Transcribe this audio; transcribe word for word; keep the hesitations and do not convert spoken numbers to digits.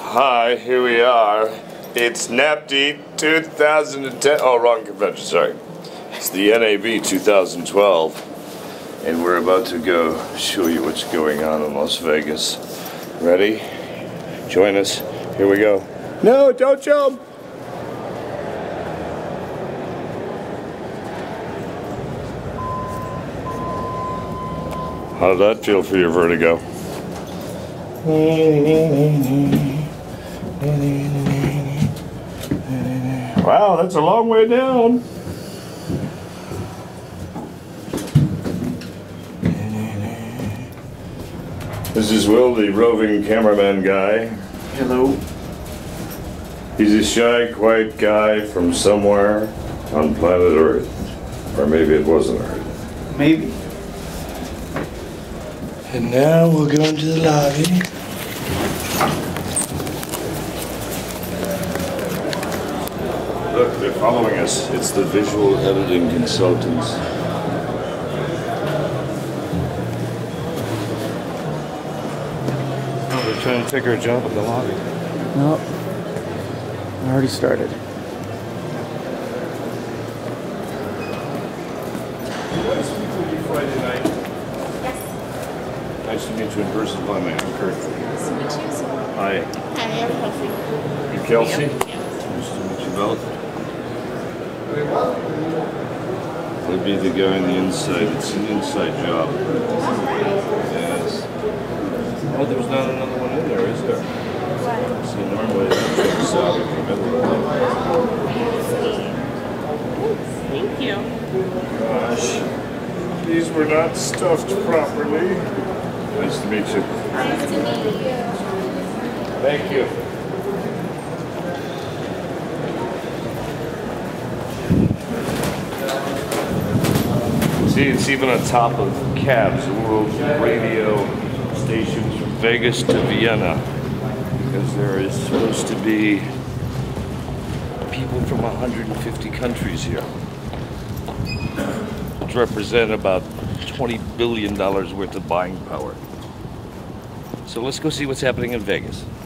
Hi, here we are. It's NAPTE two thousand ten. Oh, wrong convention, sorry. It's the N A B two thousand twelve. And we're about to go show you what's going on in Las Vegas. Ready? Join us. Here we go. No, don't jump! How did that feel for your vertigo? Wow, that's a long way down. This is Will, the roving cameraman guy. Hello. He's a shy, quiet guy from somewhere on planet Earth. Or maybe it wasn't Earth. Maybe. And now we're going to the lobby. Look, they're following us. It's the visual editing consultants. Oh, they're trying to take our job at the lobby. Nope. I already started. What is people Friday night? Nice to meet you in person. Hi, ma'am. Kurt. Nice to meet you. Hi. Hi, I'm Kelsey. You're Kelsey? Yeah. Nice to meet you both. Very well. I'll be the guy on the inside. It's an inside job. Yes. Oh, there's not another one in there, is there? What? See, normally that checks out in the middle of the night. Thank you. Gosh. These were not stuffed properly. Nice to meet you. Nice to meet you. Thank you. See, it's even on top of cabs, world radio stations from Vegas to Vienna. Because there is supposed to be people from one hundred fifty countries here. Which represent about twenty billion dollars worth of buying power. So let's go see what's happening in Vegas.